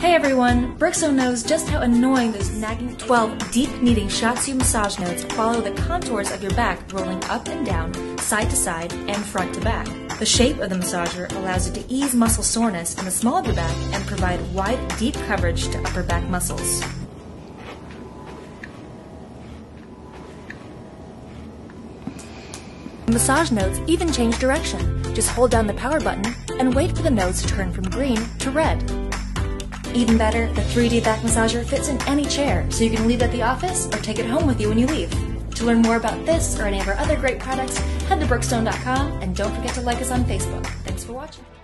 Hey everyone, Brixo knows just how annoying those nagging 12 deep-kneading shiatsu massage notes follow the contours of your back, rolling up and down, side to side, and front to back. The shape of the massager allows it to ease muscle soreness in the small of the back and provide wide, deep coverage to upper back muscles. The massage notes even change direction. Just hold down the power button and wait for the notes to turn from green to red. Even better, the 3D back massager fits in any chair, so you can leave it at the office or take it home with you when you leave. To learn more about this or any of our other great products, head to brixo.com and don't forget to like us on Facebook. Thanks for watching.